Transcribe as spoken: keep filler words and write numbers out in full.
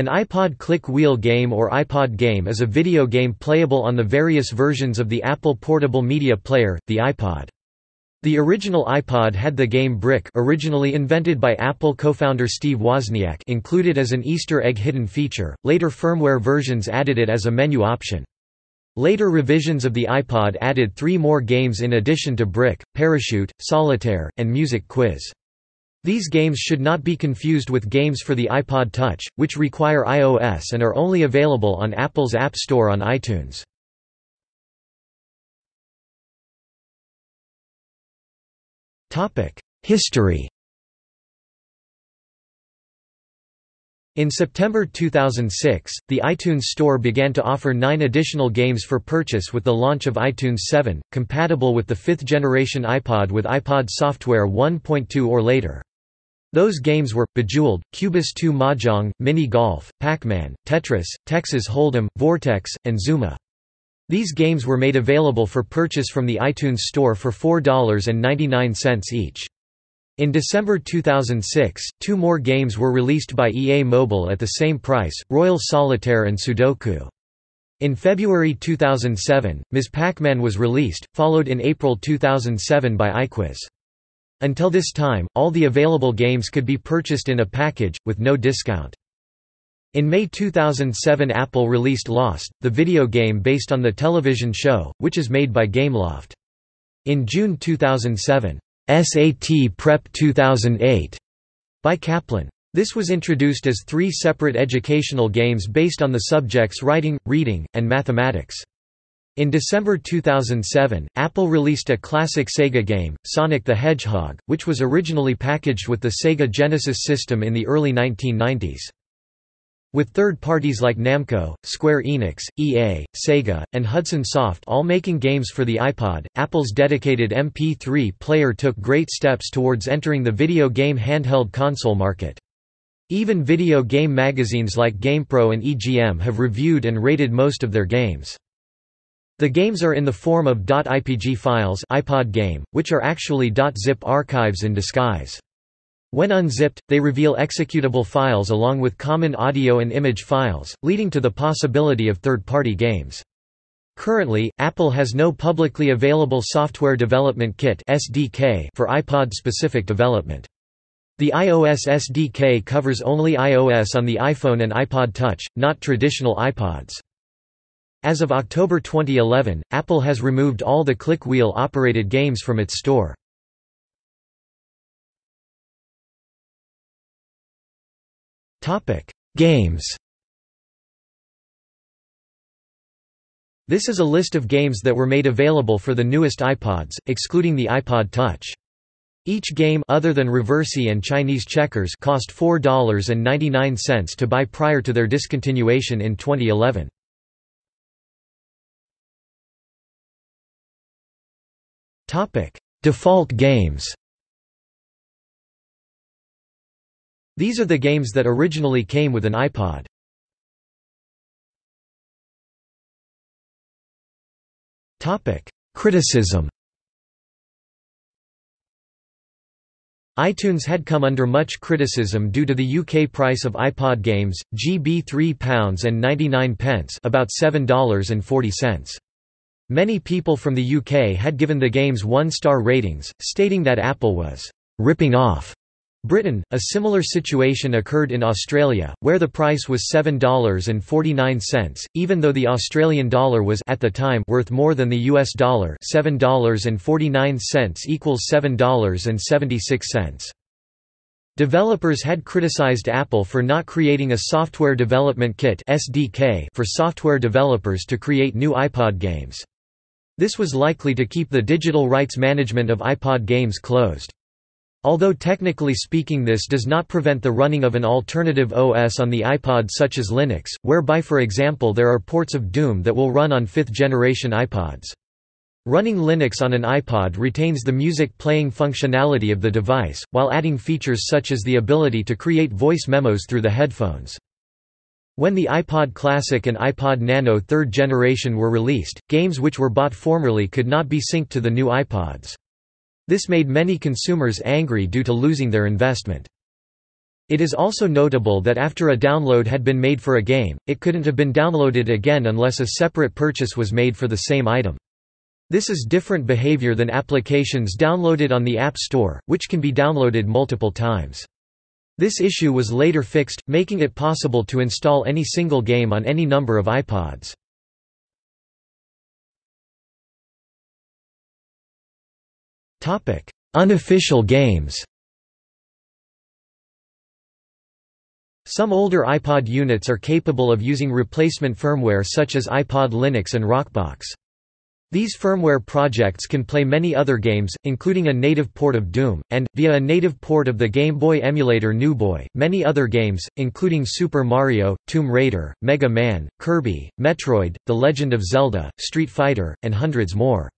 An iPod click-wheel game or iPod game is a video game playable on the various versions of the Apple portable media player, the iPod. The original iPod had the game Brick, originally invented by Apple co-founder Steve Wozniak, included as an Easter egg hidden feature. Later firmware versions added it as a menu option. Later revisions of the iPod added three more games in addition to Brick: Parachute, Solitaire, and Music Quiz. These games should not be confused with games for the iPod Touch, which require iOS and are only available on Apple's App Store on iTunes. History. In September two thousand six, the iTunes Store began to offer nine additional games for purchase with the launch of iTunes seven, compatible with the fifth generation iPod with iPod software one point two or later. Those games were Bejeweled, Cubis two, Mahjong, Mini Golf, Pac-Man, Tetris, Texas Hold'em, Vortex, and Zuma. These games were made available for purchase from the iTunes Store for four dollars and ninety-nine cents each. In December two thousand six, two more games were released by E A Mobile at the same price, Royal Solitaire and Sudoku. In February two thousand seven, Miz Pac-Man was released, followed in April two thousand seven by iQuiz. Until this time, all the available games could be purchased in a package, with no discount. In May two thousand seven, Apple released Lost, the video game based on the television show, which is made by Gameloft. In June two thousand seven, S A T Prep two thousand eight by Kaplan. This was introduced as three separate educational games based on the subjects writing, reading, and mathematics. In December two thousand seven, Apple released a classic Sega game, Sonic the Hedgehog, which was originally packaged with the Sega Genesis system in the early nineteen nineties. With third parties like Namco, Square Enix, E A, Sega, and Hudson Soft all making games for the iPod, Apple's dedicated M P three player took great steps towards entering the video game handheld console market. Even video game magazines like GamePro and E G M have reviewed and rated most of their games. The games are in the form of .ipg files iPod game, which are actually .zip archives in disguise. When unzipped, they reveal executable files along with common audio and image files, leading to the possibility of third-party games. Currently, Apple has no publicly available software development kit (S D K) for iPod-specific development. The iOS S D K covers only iOS on the iPhone and iPod Touch, not traditional iPods. As of October twenty eleven, Apple has removed all the click-wheel-operated games from its store. Topic: Games. This is a list of games that were made available for the newest iPods, excluding the iPod Touch. Each game other than Reversi and Chinese Checkers cost four dollars and ninety-nine cents to buy prior to their discontinuation in twenty eleven. Topic: Default games. These are the games that originally came with an iPod. Topic: Criticism. iTunes had come under much criticism due to the U K price of iPod games, G B three pounds ninety-nine, about seven dollars and forty cents. Many people from the U K had given the games one-star ratings, stating that Apple was ripping off Britain. A similar situation occurred in Australia, where the price was seven dollars and forty-nine cents, even though the Australian dollar was at the time worth more than the U S dollar. seven dollars and forty-nine cents equals seven dollars and seventy-six cents. Developers had criticized Apple for not creating a software development kit (S D K) for software developers to create new iPod games. This was likely to keep the digital rights management of iPod games closed. Although technically speaking this does not prevent the running of an alternative O S on the iPod, such as Linux, whereby for example there are ports of Doom that will run on fifth generation iPods. Running Linux on an iPod retains the music playing functionality of the device, while adding features such as the ability to create voice memos through the headphones. When the iPod Classic and iPod Nano third generation were released, games which were bought formerly could not be synced to the new iPods. This made many consumers angry due to losing their investment. It is also notable that after a download had been made for a game, it couldn't have been downloaded again unless a separate purchase was made for the same item. This is different behavior than applications downloaded on the App Store, which can be downloaded multiple times. This issue was later fixed, making it possible to install any single game on any number of iPods. Unofficial games. Some older iPod units are capable of using replacement firmware such as iPod Linux and Rockbox. These firmware projects can play many other games, including a native port of Doom, and, via a native port of the Game Boy emulator NewBoy, many other games, including Super Mario, Tomb Raider, Mega Man, Kirby, Metroid, The Legend of Zelda, Street Fighter, and hundreds more.